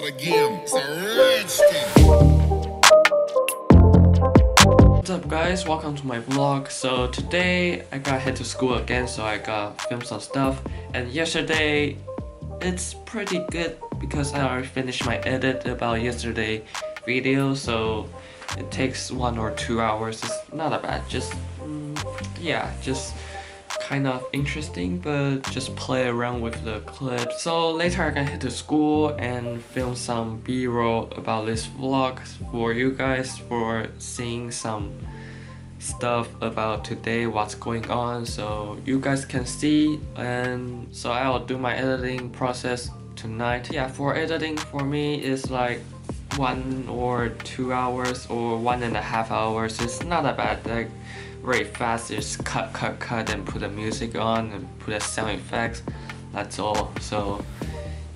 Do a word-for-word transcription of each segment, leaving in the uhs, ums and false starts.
that again. It's a What's up guys, welcome to my vlog. So today I gotta head to school again, so I gotta film some stuff. And yesterday it's pretty good because I already finished my edit about yesterday video, so it takes one or two hours. It's not that bad, just mm, yeah, just kind of interesting, but just play around with the clip. So later I can head to school and film some b-roll about this vlog for you guys, for seeing some stuff about today, what's going on, so you guys can see. And so I'll do my editing process tonight. Yeah, for editing for me is like one or two hours or one and a half hours. It's not that bad, like very fast, just cut cut cut and put the music on and put the sound effects, that's all. So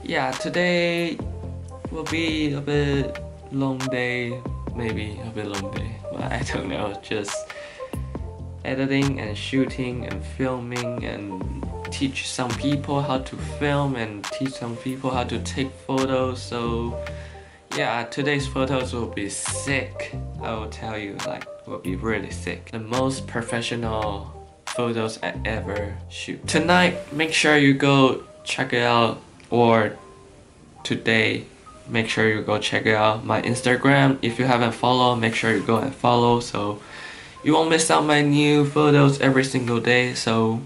yeah, today will be a bit long day, maybe a bit long day, but I don't know, just editing and shooting and filming and teach some people how to film and teach some people how to take photos. So yeah, today's photos will be sick, I will tell you, like will be really sick. The most professional photos I ever shoot. Tonight, make sure you go check it out, or today, make sure you go check it out. My Instagram, if you haven't followed, make sure you go and follow, so you won't miss out my new photos every single day. So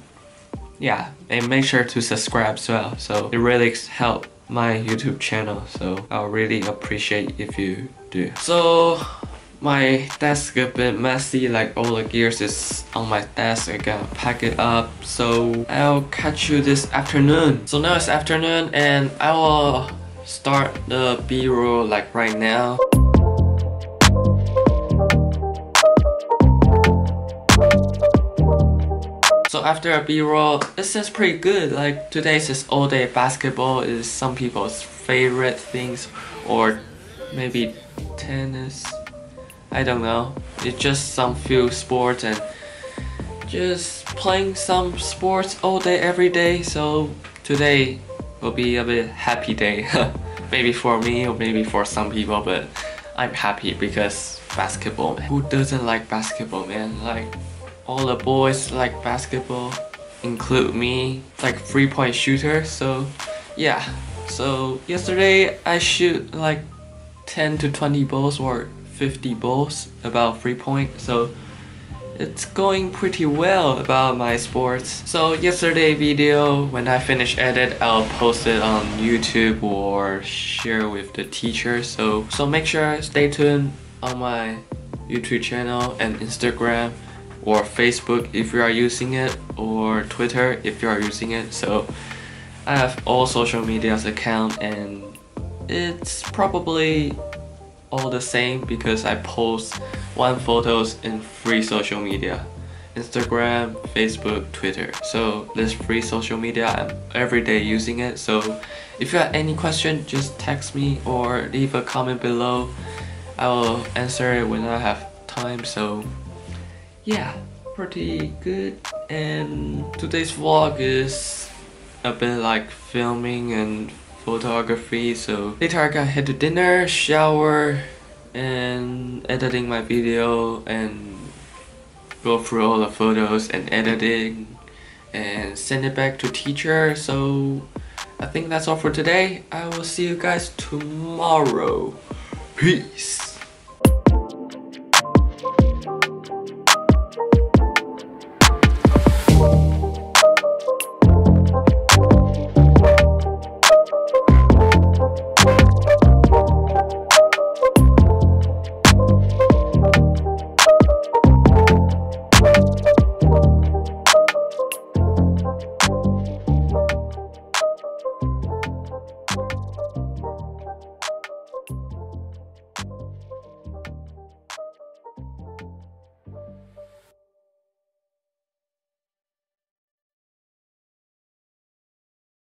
yeah, and make sure to subscribe as well, so it really helps my YouTube channel, so I'll really appreciate if you do. So my desk a bit messy, like all the gears is on my desk, I gotta pack it up, so I'll catch you this afternoon. So now it's afternoon and I will start the b-roll like right now. So after a b-roll, it's just pretty good. Like today's is all day basketball, is some people's favorite things, or maybe tennis, I don't know. It's just some few sports and just playing some sports all day every day. So today will be a bit happy day. Maybe for me or maybe for some people, but I'm happy because basketball, man. Who doesn't like basketball, man? Like all the boys like basketball, include me, like three-point shooter. So yeah, so yesterday I shoot like ten to twenty balls or fifty balls about three-point, so it's going pretty well about my sports. So yesterday video, when I finish edit, I'll post it on YouTube or share with the teacher, so so make sure stay tuned on my YouTube channel and Instagram or Facebook if you are using it, or Twitter if you are using it. So I have all social media's account and it's probably all the same because I post one photos in three social media: Instagram, Facebook, Twitter. So this free social media, I'm everyday using it. So if you have any question, just text me or leave a comment below. I will answer it when I have time. So yeah, pretty good. And today's vlog is a bit like filming and photography, so later I gotta head to dinner, shower, and editing my video and go through all the photos and editing and send it back to teacher. So I think that's all for today. I will see you guys tomorrow. Peace.